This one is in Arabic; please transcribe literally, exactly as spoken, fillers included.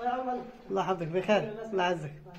الله يحفظك بخير، الله يعزك.